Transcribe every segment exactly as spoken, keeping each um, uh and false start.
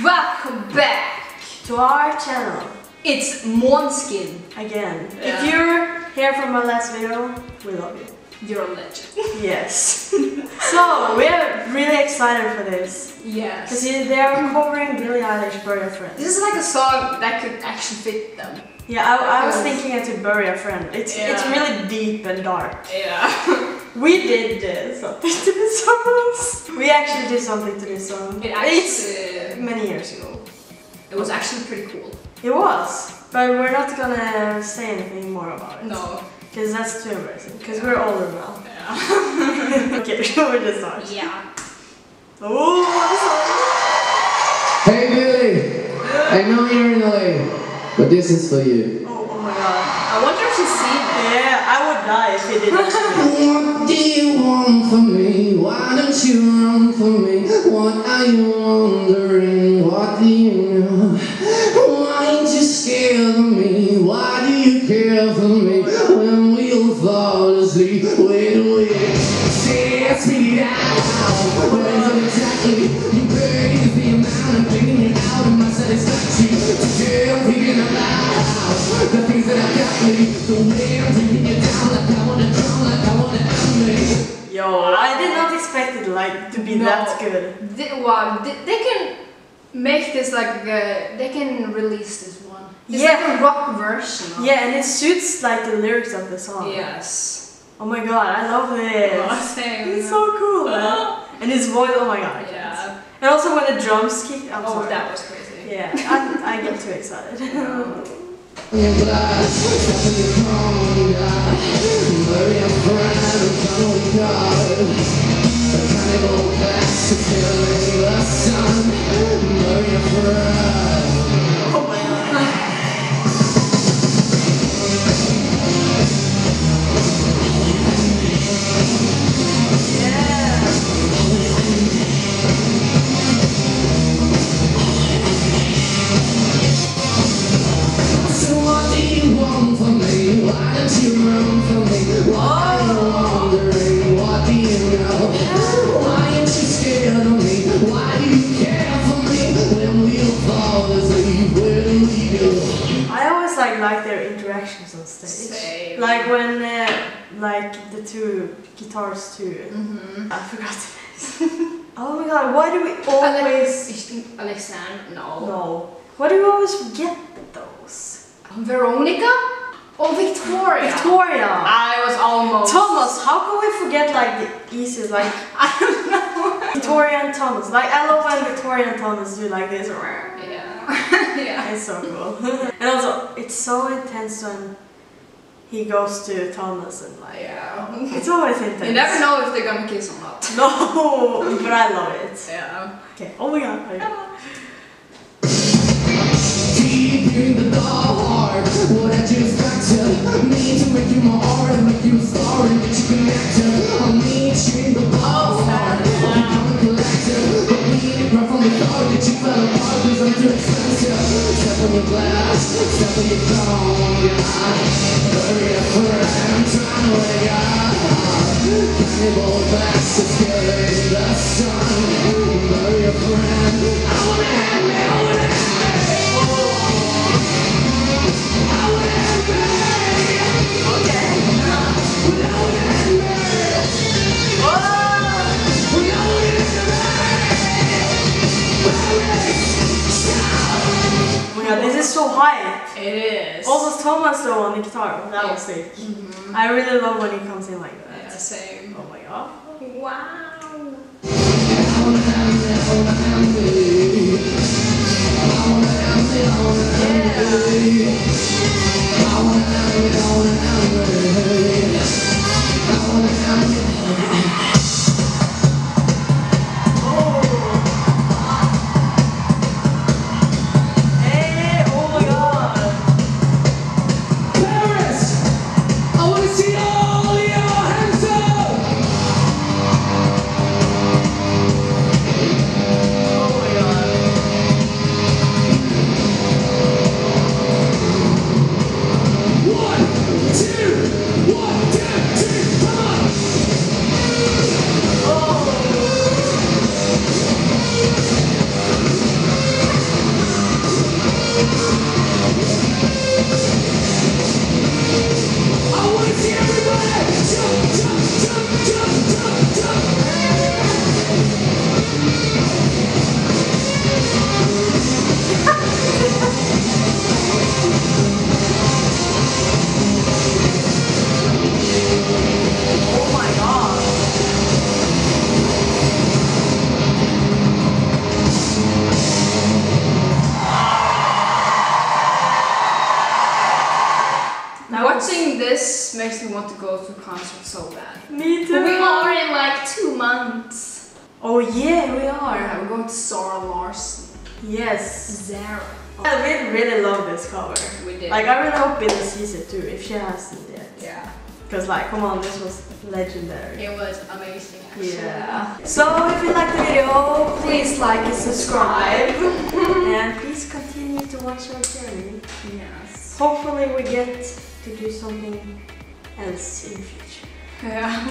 Welcome back to our channel. It's Måneskin again. Yeah. If you're here from my last video, we love you. You're a legend. Yes. So we're really excited for this. Yes. Because they are covering Billie Eilish, Bury a Friend. This is like a song that could actually fit them. Yeah, I, I was thinking I to bury a friend. It's yeah. it's really deep and dark. Yeah. We did uh, something to this song. We actually did something to this song. It actually, it's many years ago. It was actually pretty cool. It was, but we're not gonna say anything more about it. No. Because that's too embarrassing. Because yeah. we're older now. Yeah. Okay, so we're just on. Yeah. Oh, what a song! Hey Billie! Yeah. I know you're annoying, but this is for you. Oh, oh my god. I wonder if she's seen it. Yeah, I would die if it didn't. What do you want from me? Why don't you run for me? What are you wondering? What do you know? Why aren't you scared of me? Why do you care for me? Wait, wait, chance me out. Well, exactly, you pay the amount I'm bringing out of my satisfaction. Today I'm thinking aloud the things that I've got me. The way I'm bringing it down, like I wanna drown, like I wanna drown. Yo, I did not expect it like to be no, that good. They, wow, they, they can make this like uh, they can release this one. It's yeah. like a rock version. Yeah, and it suits like the lyrics of the song. Yes. Oh my god, I love this! Oh, it's so cool, man. And his voice, oh my god. Yeah. And also when the drums kicked, I'm oh, sorry. That was crazy. Yeah, I, I get too excited. Oh my god. Like when, uh, like the two guitars too. Mm-hmm. I forgot the names. Oh my god, why do we always... Alex Alexander? No. No. Why do we always forget those? Veronica? Or oh, Victoria? Victoria! I was almost... Thomas, how can we forget like the easiest, like... I don't know. Victoria and Thomas. Like, I love when Victoria and Thomas do like this. Yeah. Yeah. It's so cool. And also, it's so intense when... He goes to Thomas and like, yeah. It's always intense. You never know if they're gonna kiss or not. No, but I love it. Yeah. Okay. Oh my god. Yeah. Deep in the dark, what I do is fracture. I need to make you my heart, make you a star, and get you connected. I need you in the ballpark, I'm a collector. I need it right from the door, that you fell apart, cause I'm too expensive. Step on your glass, step on your throne, yeah. I'm trying to wake up. Cannibal bastards killing the sun. Bury a friend. I wanna have me, I wanna have me. I wanna have me. Okay. I wanna have me. Oh. I wanna have me. Oh my god, this is so high. It is. Also Thomas though on the guitar, that yeah. was sick. Mm -hmm. I really love when he comes in like that. Yeah, same. Oh my god. Wow. Yeah. See all your hands up! just makes me want to go to a concert so bad. Me too. We are in like two months. Oh yeah, we are. Yeah, we're going to Zara Larsson. Yes, Zara. Yeah, we really love this cover. We did. Like, I really hope Billie sees it too, if she hasn't yet. Yeah. Because like, come on, this was legendary. It was amazing actually. Yeah. So if you like the video, please like and subscribe. And please continue to watch our journey. Yes. Hopefully we get to do something else in the future. Yeah.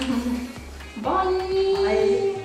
Bye! Bye!